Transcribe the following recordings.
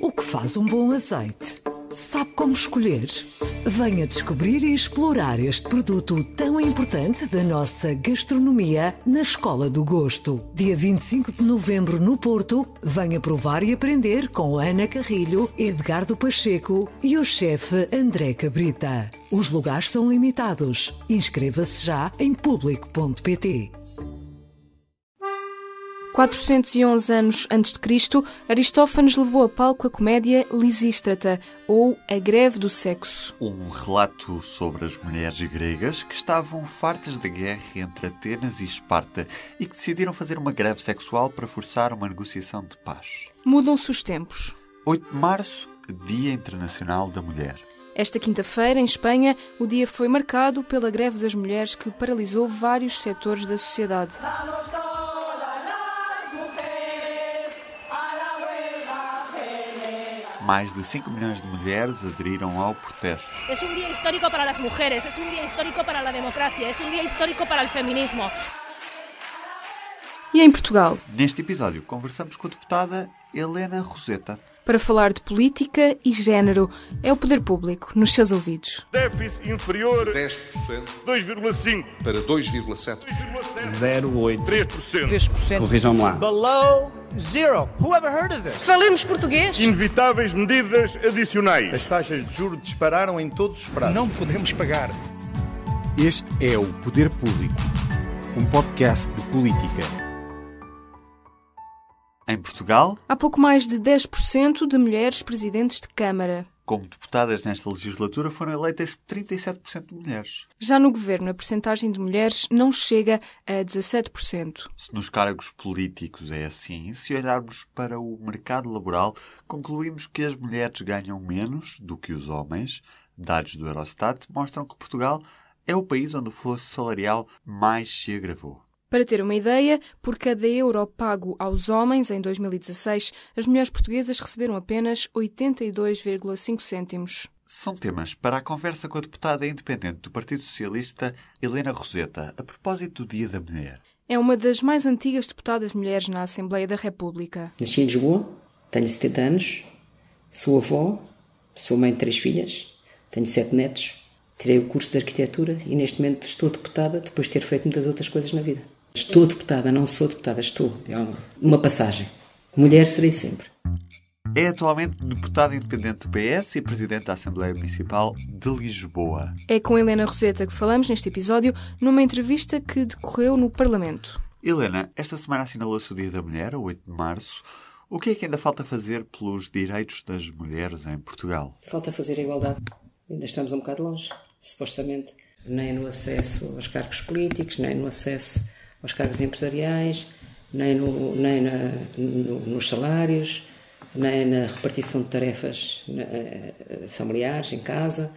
O que faz um bom azeite? Sabe como escolher? Venha descobrir e explorar este produto tão importante da nossa gastronomia na Escola do Gosto. Dia 25 de novembro no Porto, venha provar e aprender com Ana Carrilho, Edgardo Pacheco e o chefe André Cabrita. Os lugares são limitados. Inscreva-se já em público.pt. 411 anos antes de Cristo, Aristófanes levou a palco a comédia Lisístrata, ou A Greve do Sexo. Um relato sobre as mulheres gregas que estavam fartas da guerra entre Atenas e Esparta e que decidiram fazer uma greve sexual para forçar uma negociação de paz. Mudam-se os tempos. 8 de março, Dia Internacional da Mulher. Esta quinta-feira, em Espanha, o dia foi marcado pela greve das mulheres que paralisou vários setores da sociedade. Mais de 5 milhões de mulheres aderiram ao protesto. É um dia histórico para as mulheres, é um dia histórico para a democracia, é um dia histórico para o feminismo. E em Portugal? Neste episódio conversamos com a deputada Helena Roseta. Para falar de política e género, é o Poder Público nos seus ouvidos. Déficit inferior 10%, 2,5% para 2,7%, 0,8%, 3%, 3%. Vejam lá. Below zero. Who ever heard of this? Falemos português. Inevitáveis medidas adicionais. As taxas de juros dispararam em todos os prazos. Não podemos pagar. Este é o Poder Público, um podcast de política. Em Portugal, há pouco mais de 10% de mulheres presidentes de Câmara. Como deputadas nesta legislatura foram eleitas 37% de mulheres. Já no governo, a percentagem de mulheres não chega a 17%. Se nos cargos políticos é assim, se olharmos para o mercado laboral, concluímos que as mulheres ganham menos do que os homens. Dados do Eurostat mostram que Portugal é o país onde o fosso salarial mais se agravou. Para ter uma ideia, por cada euro pago aos homens em 2016, as mulheres portuguesas receberam apenas 82,5 cêntimos. São temas para a conversa com a deputada independente do Partido Socialista, Helena Roseta, a propósito do Dia da Mulher. É uma das mais antigas deputadas mulheres na Assembleia da República. Nasci em Lisboa, tenho 70 anos, sou avó, sou mãe de 3 filhas, tenho 7 netos, tirei o curso de arquitetura e neste momento estou deputada depois de ter feito muitas outras coisas na vida. Estou deputada, não sou deputada, estou. É uma passagem. Mulher serei sempre. É atualmente deputada independente do PS e presidente da Assembleia Municipal de Lisboa. É com Helena Roseta que falamos neste episódio, numa entrevista que decorreu no Parlamento. Helena, esta semana assinalou-se o Dia da Mulher, 8 de março. O que é que ainda falta fazer pelos direitos das mulheres em Portugal? Falta fazer a igualdade. Ainda estamos um bocado longe, supostamente. Nem no acesso aos cargos políticos, nem no acesso aos cargos empresariais, nem nos salários, nem na repartição de tarefas familiares em casa,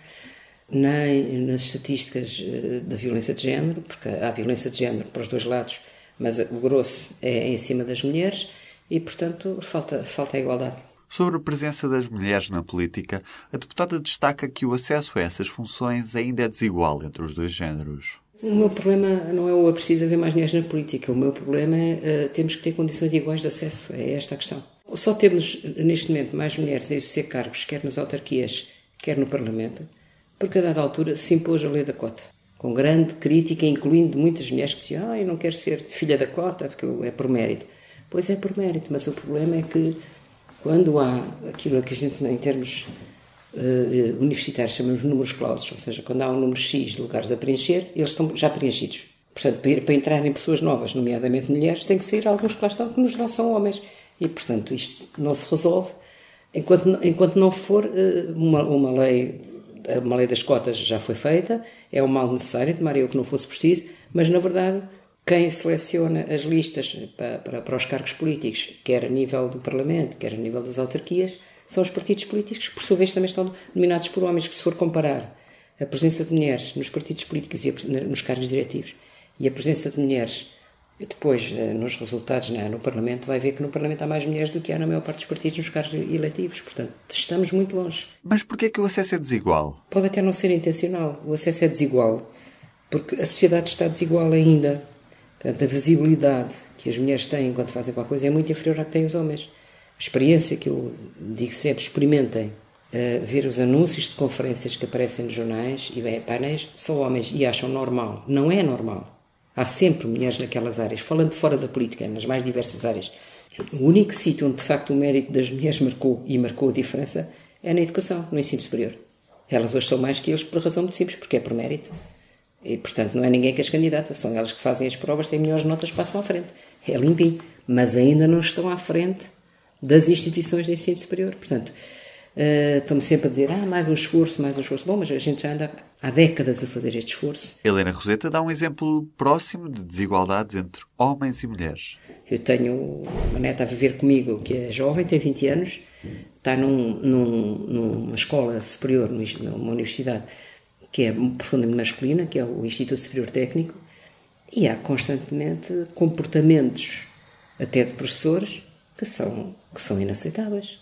nem nas estatísticas da violência de género, porque há violência de género para os dois lados, mas o grosso é em cima das mulheres e, portanto, falta a igualdade. Sobre a presença das mulheres na política, a deputada destaca que o acesso a essas funções ainda é desigual entre os dois géneros. O meu problema não é o preciso haver mais mulheres na política. O meu problema é temos que ter condições iguais de acesso. É esta a questão. Só temos, neste momento, mais mulheres a exercer cargos, quer nas autarquias, quer no Parlamento, porque a dada altura se impôs a lei da cota, com grande crítica, incluindo muitas mulheres que dizem eu não quero ser filha da cota, porque é por mérito. Pois é por mérito, mas o problema é que quando há aquilo que a gente, em termos universitários, chamamos números clausos, ou seja, quando há um número X de lugares a preencher, eles estão já preenchidos. Portanto, para entrarem pessoas novas, nomeadamente mulheres, tem que sair alguns que lá estão, que nos lá são homens. E, portanto, isto não se resolve enquanto não for uma lei. Uma lei das cotas já foi feita, é um mal necessário, tomaria o que não fosse preciso, mas, na verdade, quem seleciona as listas para os cargos políticos, quer a nível do Parlamento, quer a nível das autarquias, são os partidos políticos que, por sua vez, também estão dominados por homens, que se for comparar a presença de mulheres nos partidos políticos e nos cargos diretivos e a presença de mulheres depois nos resultados no Parlamento, vai ver que no Parlamento há mais mulheres do que há na maior parte dos partidos nos cargos eleitivos. Portanto, estamos muito longe. Mas porquê é que o acesso é desigual? Pode até não ser intencional. O acesso é desigual porque a sociedade está desigual ainda. Portanto, a visibilidade que as mulheres têm quando fazem qualquer coisa é muito inferior à que têm os homens. A experiência que eu digo sempre, experimentem ver os anúncios de conferências que aparecem nos jornais e painéis, são homens e acham normal. Não é normal. Há sempre mulheres naquelas áreas, falando fora da política, nas mais diversas áreas. O único sítio onde, de facto, o mérito das mulheres marcou, e marcou a diferença, é na educação, no ensino superior. Elas hoje são mais que eles por razão muito simples, porque é por mérito. E, portanto, não é ninguém que as candidata, são elas que fazem as provas, têm melhores notas, passam à frente. É limpinho. Mas ainda não estão à frente das instituições de ensino superior. Portanto, estão-me sempre a dizer, mais um esforço, mais um esforço. Bom, mas a gente já anda há décadas a fazer este esforço. Helena Roseta dá um exemplo próximo de desigualdades entre homens e mulheres. Eu tenho uma neta a viver comigo, que é jovem, tem 20 anos, está numa escola superior, numa universidade, que é profundamente masculina, que é o Instituto Superior Técnico, e há constantemente comportamentos, até de professores, que são inaceitáveis,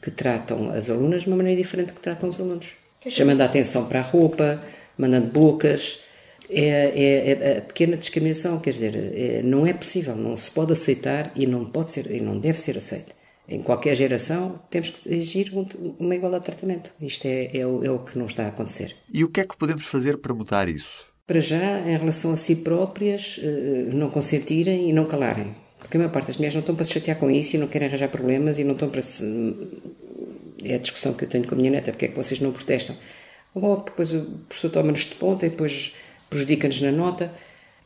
que tratam as alunas de uma maneira diferente que tratam os alunos. Chamando a atenção para a roupa, mandando bocas, é a pequena discriminação, quer dizer, não é possível, não se pode aceitar e não pode ser, e não deve ser aceito. Em qualquer geração temos que exigir uma igualdade de tratamento. Isto é o que não está a acontecer. E o que é que podemos fazer para mudar isso? Para já, em relação a si próprias, não consentirem e não calarem. Porque a maior parte das mulheres não estão para se chatear com isso e não querem arranjar problemas e não estão para se... É a discussão que eu tenho com a minha neta, porque é que vocês não protestam? Ou depois o professor toma-nos de ponta e depois prejudica-nos na nota.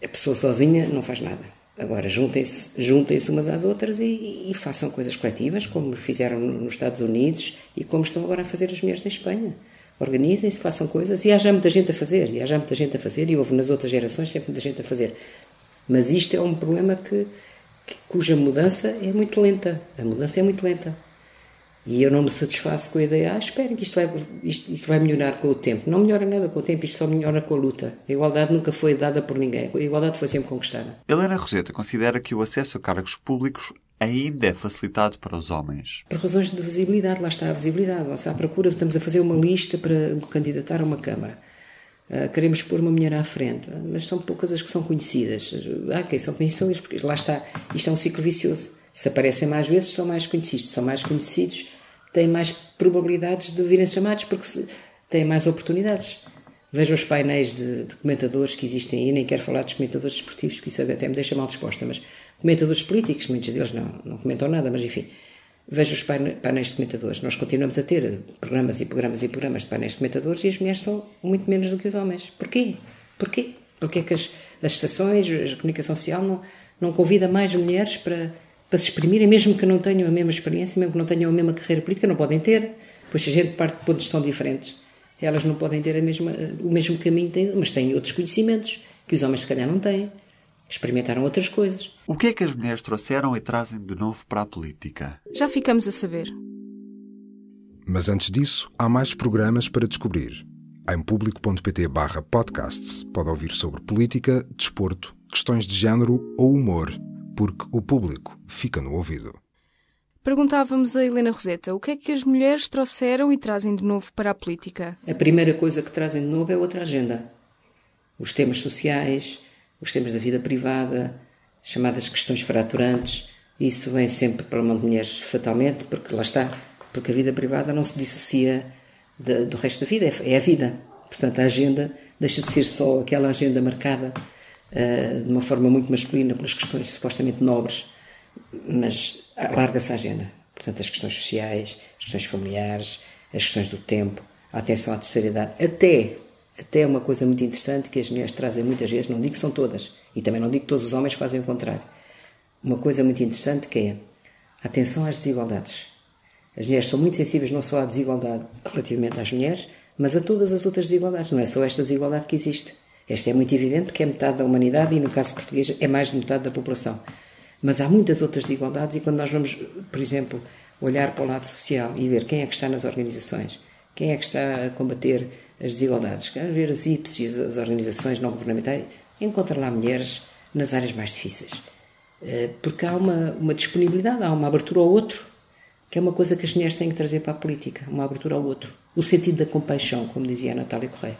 A pessoa sozinha não faz nada. Agora, juntem-se umas às outras e façam coisas coletivas, como fizeram nos Estados Unidos e como estão agora a fazer as mulheres em Espanha. Organizem-se, façam coisas, e há já muita gente a fazer, e houve nas outras gerações sempre muita gente a fazer. Mas isto é um problema cuja mudança é muito lenta. E eu não me satisfaço com a ideia, esperem que isto vai melhorar com o tempo. Não melhora nada com o tempo, isto só melhora com a luta. A igualdade nunca foi dada por ninguém, a igualdade foi sempre conquistada. Helena Roseta considera que o acesso a cargos públicos ainda é facilitado para os homens. Por razões de visibilidade, lá está a visibilidade. Ou seja, à procura, estamos a fazer uma lista para candidatar a uma Câmara. Queremos pôr uma mulher à frente, mas são poucas as que são conhecidas. Quem são conhecidas, porque lá está, isto é um ciclo vicioso. Se aparecem mais vezes, são mais conhecidos. Se são mais conhecidos, têm mais probabilidades de virem chamados, porque têm mais oportunidades. Vejo os painéis de comentadores que existem aí, nem quero falar dos comentadores desportivos, porque isso até me deixa mal disposta, mas comentadores políticos, muitos deles não comentam nada, mas enfim, vejo os painéis de comentadores. Nós continuamos a ter programas de painéis de comentadores e as mulheres são muito menos do que os homens. Porquê? Porque é que as estações, a comunicação social não convida mais mulheres para se exprimirem, mesmo que não tenham a mesma experiência, mesmo que não tenham a mesma carreira política, não podem ter, pois a gente parte de pontos que são diferentes. Elas não podem ter o mesmo caminho, mas têm outros conhecimentos que os homens se calhar não têm. Experimentaram outras coisas. O que é que as mulheres trouxeram e trazem de novo para a política? Já ficamos a saber. Mas antes disso, há mais programas para descobrir. Em publico.pt/podcasts pode ouvir sobre política, desporto, questões de género ou humor, porque o público fica no ouvido. Perguntávamos a Helena Roseta o que é que as mulheres trouxeram e trazem de novo para a política. A primeira coisa que trazem de novo é outra agenda. Os temas sociais, os temas da vida privada, chamadas questões fraturantes, isso vem sempre para a mão de mulheres fatalmente, porque lá está, porque a vida privada não se dissocia do resto da vida, é a vida. Portanto, a agenda deixa de ser só aquela agenda marcada de uma forma muito masculina pelas questões supostamente nobres, mas alarga-se a agenda. Portanto, as questões sociais, as questões familiares, as questões do tempo, a atenção à terceira idade, até uma coisa muito interessante que as mulheres trazem muitas vezes, não digo que são todas, e também não digo que todos os homens fazem o contrário. Uma coisa muito interessante que é a atenção às desigualdades. As mulheres são muito sensíveis não só à desigualdade relativamente às mulheres, mas a todas as outras desigualdades. Não é só esta desigualdade que existe. Esta é muito evidente porque é metade da humanidade e, no caso português, é mais de metade da população. Mas há muitas outras desigualdades e quando nós vamos, por exemplo, olhar para o lado social e ver quem é que está nas organizações, quem é que está a combater as desigualdades, quer ver as IPs e as organizações não governamentais, encontra lá mulheres nas áreas mais difíceis. Porque há uma disponibilidade, há uma abertura ao outro, que é uma coisa que as mulheres têm que trazer para a política, uma abertura ao outro. O sentido da compaixão, como dizia a Natália Correia.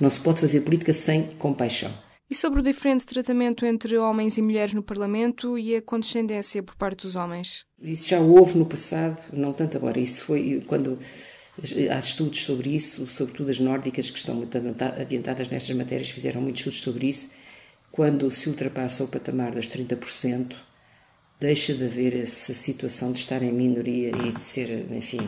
Não se pode fazer política sem compaixão. E sobre o diferente tratamento entre homens e mulheres no Parlamento e a condescendência por parte dos homens? Isso já houve no passado, não tanto agora. Isso foi quando há estudos sobre isso, sobretudo as nórdicas, que estão muito adiantadas nestas matérias, fizeram muitos estudos sobre isso. Quando se ultrapassa o patamar dos 30%, deixa de haver essa situação de estar em minoria e de ser, enfim...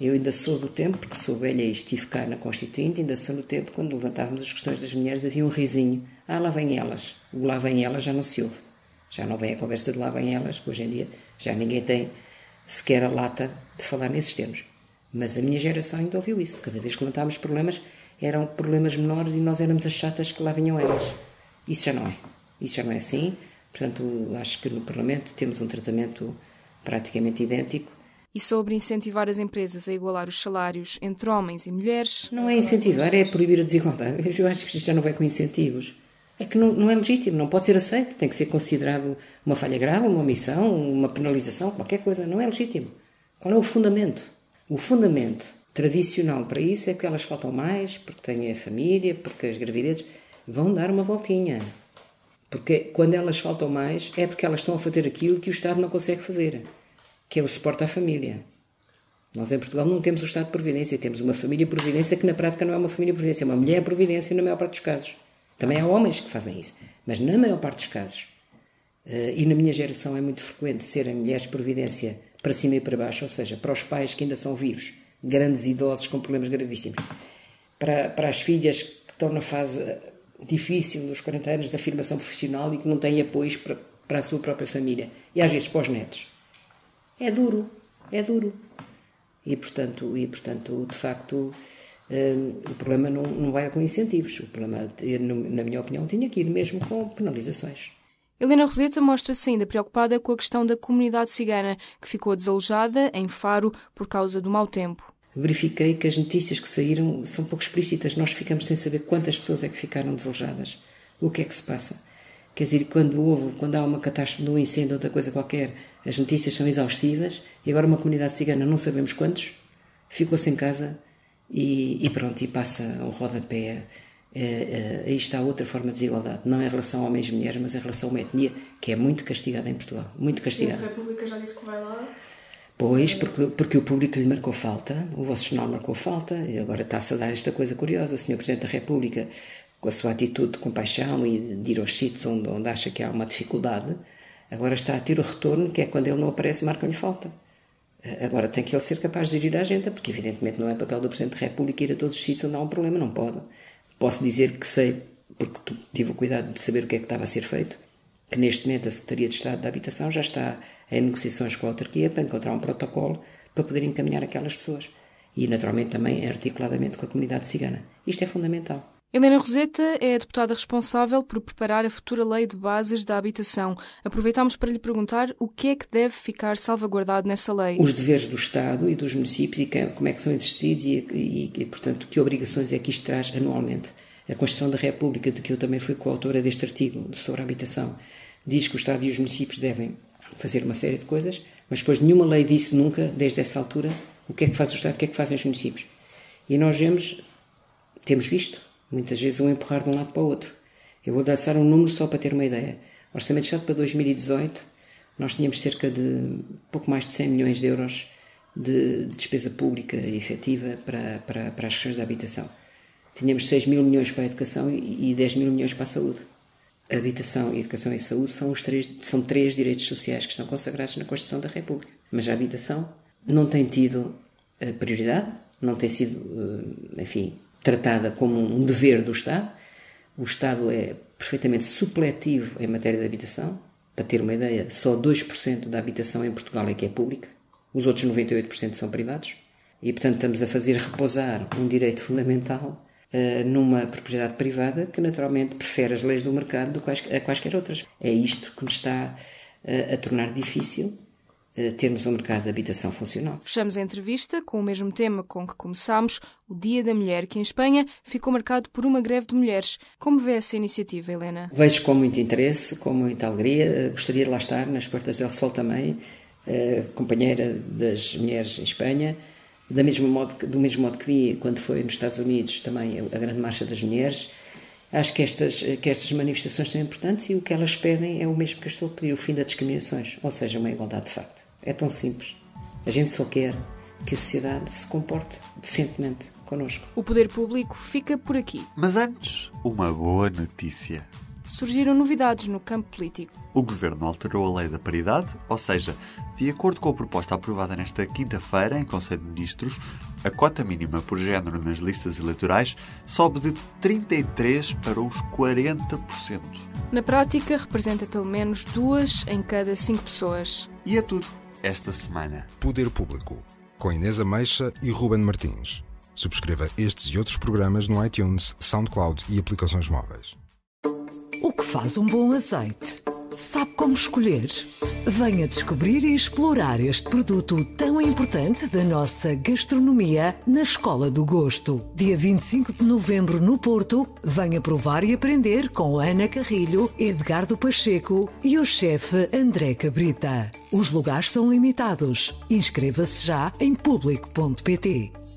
Eu ainda sou do tempo, porque sou velha e estive cá na Constituinte, ainda sou do tempo quando levantávamos as questões das mulheres, havia um risinho. Ah, lá vêm elas. O lá vêm elas já não se ouve. Já não vem a conversa de lá vêm elas, que hoje em dia já ninguém tem sequer a lata de falar nesses termos. Mas a minha geração ainda ouviu isso. Cada vez que levantávamos problemas, eram problemas menores e nós éramos as chatas que lá vinham elas. Isso já não é. Isso já não é assim. Portanto, acho que no Parlamento temos um tratamento praticamente idêntico. E sobre incentivar as empresas a igualar os salários entre homens e mulheres... Não é incentivar, é proibir a desigualdade. Eu acho que isto já não vai com incentivos. É que não é legítimo, não pode ser aceito. Tem que ser considerado uma falha grave, uma omissão, uma penalização, qualquer coisa. Não é legítimo. Qual é o fundamento? O fundamento tradicional para isso é que elas faltam mais, porque têm a família, porque as gravidezes vão dar uma voltinha. Porque quando elas faltam mais é porque elas estão a fazer aquilo que o Estado não consegue fazer, que é o suporte à família. Nós em Portugal não temos o Estado de Providência, temos uma família-providência que na prática não é uma família-providência, é uma mulher-providência na maior parte dos casos. Também há homens que fazem isso, mas na maior parte dos casos. E na minha geração é muito frequente serem mulheres-providência para cima e para baixo, ou seja, para os pais que ainda são vivos, grandes idosos com problemas gravíssimos, para as filhas que estão na fase difícil, nos 40 anos da afirmação profissional e que não têm apoios para a sua própria família, e às vezes para os netos. É duro, é duro. E portanto de facto, o problema não vai com incentivos. O problema, na minha opinião, tinha que ir mesmo com penalizações. Helena Roseta mostra-se ainda preocupada com a questão da comunidade cigana, que ficou desalojada em Faro por causa do mau tempo. Verifiquei que as notícias que saíram são pouco explícitas. Nós ficamos sem saber quantas pessoas é que ficaram desalojadas. O que é que se passa? Quer dizer, quando há uma catástrofe de um incêndio ou outra coisa qualquer, as notícias são exaustivas e agora uma comunidade cigana, não sabemos quantos, ficou sem casa e pronto, e passa um rodapé. Aí está outra forma de desigualdade, não em relação a homens e mulheres, mas em relação a uma etnia que é muito castigada em Portugal, muito castigada. E a República já disse que vai lá? Pois, porque o público lhe marcou falta, o vosso jornal marcou falta e agora está-se a dar esta coisa curiosa. O Sr. Presidente da República, com a sua atitude de compaixão e de ir aos sítios onde acha que há uma dificuldade, agora está a ter o retorno, que é quando ele não aparece, marcam-lhe falta. Agora tem que ele ser capaz de gerir a agenda, porque evidentemente não é papel do Presidente da República ir a todos os sítios onde há um problema, não pode. Posso dizer que sei, porque tive o cuidado de saber o que é que estava a ser feito, que neste momento a Secretaria de Estado da Habitação já está em negociações com a autarquia para encontrar um protocolo para poder encaminhar aquelas pessoas. E naturalmente também articuladamente com a comunidade cigana. Isto é fundamental. Helena Roseta é a deputada responsável por preparar a futura Lei de Bases da Habitação. Aproveitámos para lhe perguntar o que é que deve ficar salvaguardado nessa lei. Os deveres do Estado e dos municípios e como é que são exercidos e, portanto, que obrigações é que isto traz anualmente. A Constituição da República, de que eu também fui coautora deste artigo sobre a habitação, diz que o Estado e os municípios devem fazer uma série de coisas, mas depois nenhuma lei disse nunca, desde essa altura, o que é que faz o Estado, o que é que fazem os municípios. E nós temos visto, muitas vezes, um empurrar de um lado para o outro. Eu vou lançar um número só para ter uma ideia. O Orçamento de Estado para 2018, nós tínhamos cerca de pouco mais de 100 milhões de euros de despesa pública efetiva para as questões da habitação. Tínhamos 6 mil milhões para a educação e 10 mil milhões para a saúde. A habitação, educação e saúde são três direitos sociais que estão consagrados na Constituição da República. Mas a habitação não tem tido prioridade, não tem sido, enfim, tratada como um dever do Estado. O Estado é perfeitamente supletivo em matéria de habitação. Para ter uma ideia, só 2% da habitação em Portugal é que é pública. Os outros 98% são privados. E, portanto, estamos a fazer repousar um direito fundamental numa propriedade privada que, naturalmente, prefere as leis do mercado a quaisquer outras. É isto que nos está a tornar difícil termos um mercado de habitação funcional. Fechamos a entrevista com o mesmo tema com que começámos, o Dia da Mulher, que em Espanha ficou marcado por uma greve de mulheres. Como vê essa iniciativa, Helena? Vejo com muito interesse, com muita alegria. Gostaria de lá estar, nas Portas del Sol também, companheira das mulheres em Espanha. Do mesmo modo que vi, quando foi nos Estados Unidos, também a Grande Marcha das Mulheres. Acho que estas manifestações são importantes e o que elas pedem é o mesmo que eu estou a pedir, o fim das discriminações, ou seja, uma igualdade de facto. É tão simples. A gente só quer que a sociedade se comporte decentemente connosco. O Poder Público fica por aqui. Mas antes, uma boa notícia. Surgiram novidades no campo político. O Governo alterou a lei da paridade, ou seja, de acordo com a proposta aprovada nesta quinta-feira em Conselho de Ministros, a cota mínima por género nas listas eleitorais sobe de 33% para os 40%. Na prática, representa pelo menos 2 em cada 5 pessoas. E é tudo esta semana. Poder Público, com Inês Ameixa e Ruben Martins. Subscreva estes e outros programas no iTunes, SoundCloud e aplicações móveis. O que faz um bom azeite? Sabe como escolher? Venha descobrir e explorar este produto tão importante da nossa gastronomia na Escola do Gosto. Dia 25 de novembro no Porto, venha provar e aprender com Ana Carrilho, Edgardo Pacheco e o chefe André Cabrita. Os lugares são limitados. Inscreva-se já em público.pt.